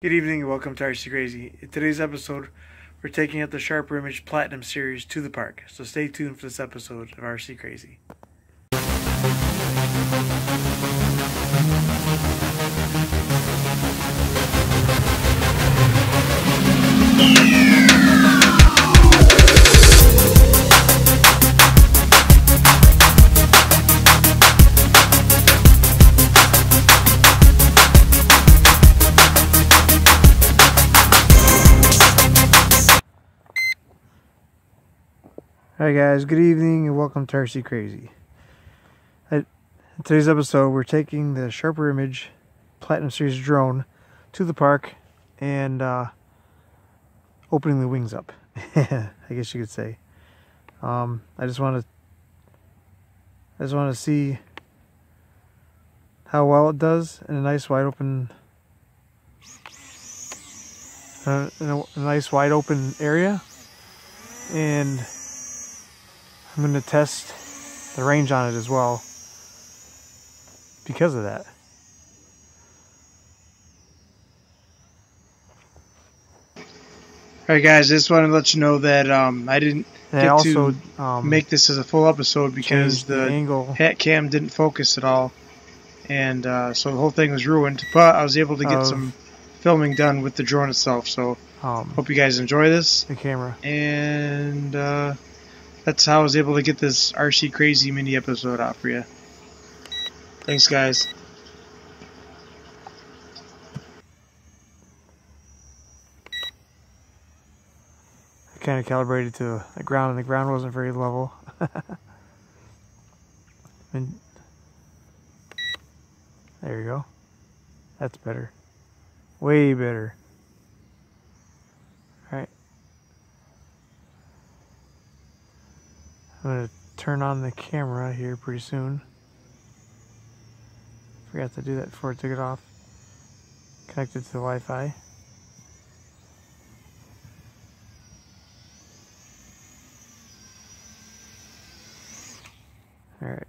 Good evening and welcome to RC Crazy. In today's episode, we're taking out the Sharper Image Platinum Series to the park, so stay tuned for this episode of RC Crazy. Alright guys, good evening and welcome to RC Crazy. In today's episode, we're taking the Sharper Image Platinum Series drone to the park and opening the wings up, I guess you could say. I just want to see how well it does in a nice wide open area, and I'm going to test the range on it as well because of that. Alright guys, I just wanted to let you know that I didn't make this as a full episode because the hat cam didn't focus at all, and so the whole thing was ruined, but I was able to get some filming done with the drone itself, so hope you guys enjoy this. The camera. And that's how I was able to get this RC Crazy mini episode out for you. Thanks, guys. I kind of calibrated to the ground, and the ground wasn't very level. And there you go. That's better. Way better. All right. I'm going to turn on the camera here pretty soon. Forgot to do that before I took it off. Connected to the Wi-Fi. Alright.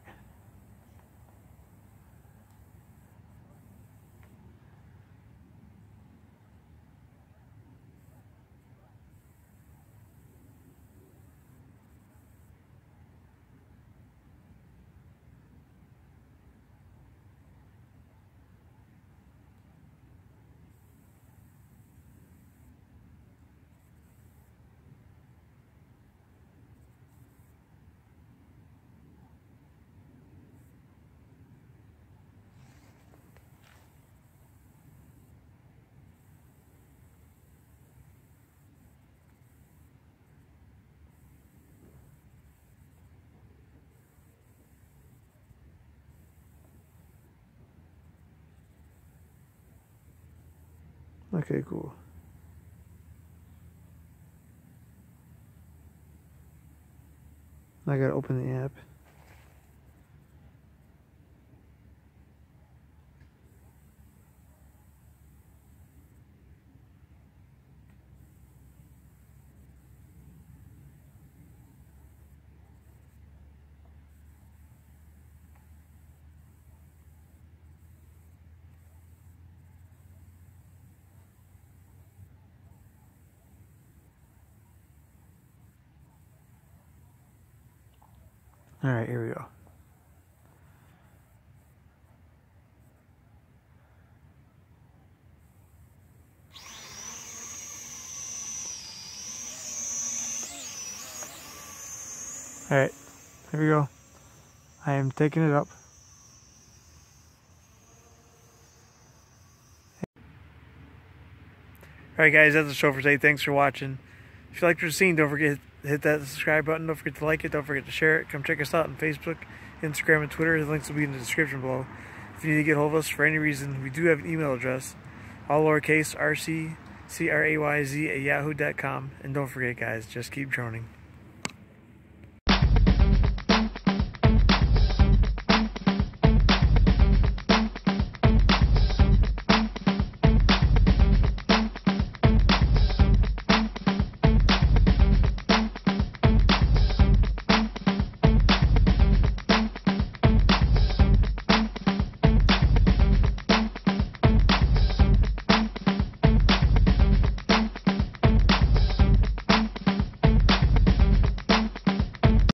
Okay, cool. I gotta open the app. All right, here we go. All right, here we go. I am taking it up. All right, guys, that's the show for today. Thanks for watching. If you liked what you're seeing, don't forget to hit that subscribe button. Don't forget to like it. Don't forget to share it. Come check us out on Facebook, Instagram, and Twitter. The links will be in the description below. If you need to get a hold of us for any reason, we do have an email address, all lowercase, rckrayz@yahoo.com. And don't forget, guys, just keep droning.